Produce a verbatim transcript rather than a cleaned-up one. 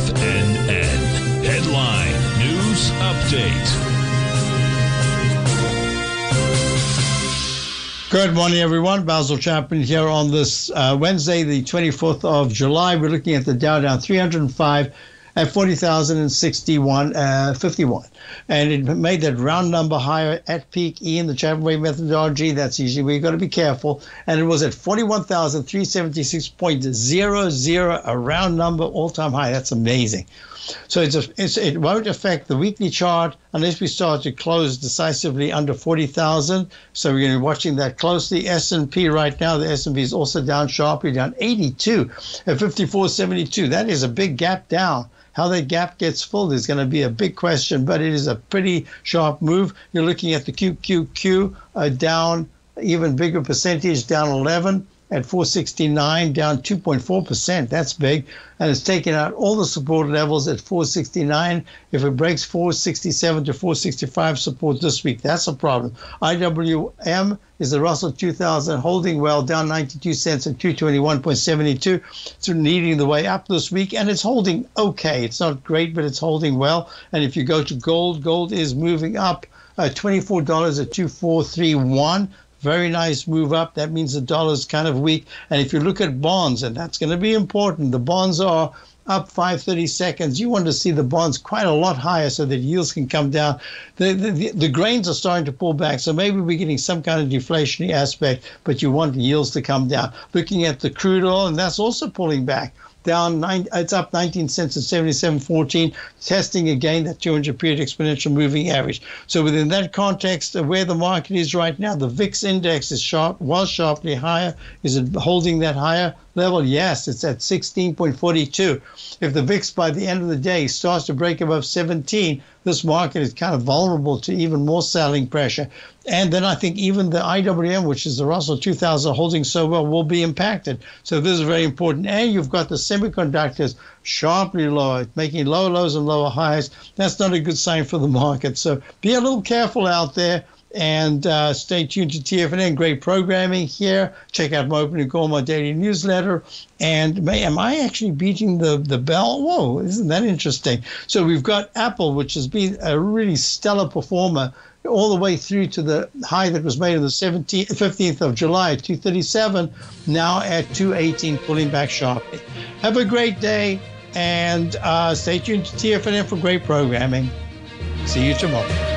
F N N. Headline News Update. Good morning, everyone. Basil Chapman here on this uh, Wednesday, the twenty-fourth of July. We're looking at the Dow down three hundred five at forty thousand sixty-one, uh, fifty-one. And it made that round number higher at peak E in the Chapman Way methodology. That's usually where you've got to be careful. And it was at forty-one thousand three hundred seventy-six point zero zero, a round number all-time high. That's amazing. So it's a, it's, it won't affect the weekly chart unless we start to close decisively under forty thousand. So we're going to be watching that closely. S and P right now, the S and P is also down sharply, down eighty-two at fifty-four seventy-two. That is a big gap down. How that gap gets filled is going to be a big question, but it is a pretty sharp move. You're looking at the Q Q Q uh, down even bigger percentage, down eleven at four sixty-nine, down two point four percent. That's big. And it's taken out all the support levels at four sixty-nine. If it breaks four sixty-seven to four sixty-five support this week, that's a problem. I W M is the Russell two thousand holding well, down ninety-two cents at two twenty-one seventy-two. It's leading the way up this week, and it's holding okay. It's not great, but it's holding well. And if you go to gold, gold is moving up uh, twenty-four dollars at two four three one. Very nice move up. That means the dollar is kind of weak. And if you look at bonds, and that's going to be important, the bonds are up five thirty-seconds. You want to see the bonds quite a lot higher so that yields can come down. The, the, the grains are starting to pull back, so maybe we're getting some kind of deflationary aspect, but you want yields to come down. Looking at the crude oil, and that's also pulling back. Down nine, it's up nineteen cents at seventy-seven fourteen, testing again that two hundred period exponential moving average. So within that context of where the market is right now, the V I X index is sharp, was sharply higher. Is it holding that higher level? Yes, it's at sixteen point four two. If the V I X by the end of the day starts to break above seventeen, this market is kind of vulnerable to even more selling pressure. And then I think even the I W M, which is the Russell two thousand holding so well, will be impacted. So this is very important. And you've got the semiconductors sharply lower, making lower lows and lower highs. That's not a good sign for the market. So be a little careful out there. And uh, stay tuned to T F N N. Great programming here. Check out my opening call, my daily newsletter. And may, am I actually beating the, the bell? Whoa, isn't that interesting? So we've got Apple, which has been a really stellar performer all the way through to the high that was made on the fifteenth of July at two thirty-seven, now at two eighteen, pulling back sharply. Have a great day, and uh, stay tuned to T F N N for great programming. See you tomorrow.